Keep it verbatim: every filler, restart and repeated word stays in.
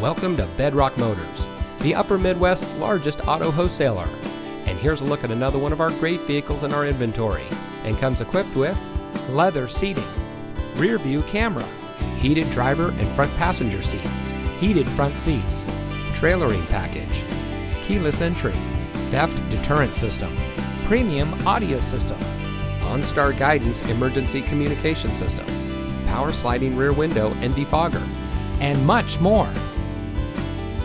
Welcome to Bedrock Motors, the Upper Midwest's largest auto wholesaler. And here's a look at another one of our great vehicles in our inventory, and comes equipped with leather seating, rear view camera, heated driver and front passenger seat, heated front seats, trailering package, keyless entry, theft deterrent system, premium audio system, OnStar guidance emergency communication system, power sliding rear window and defogger, and much more.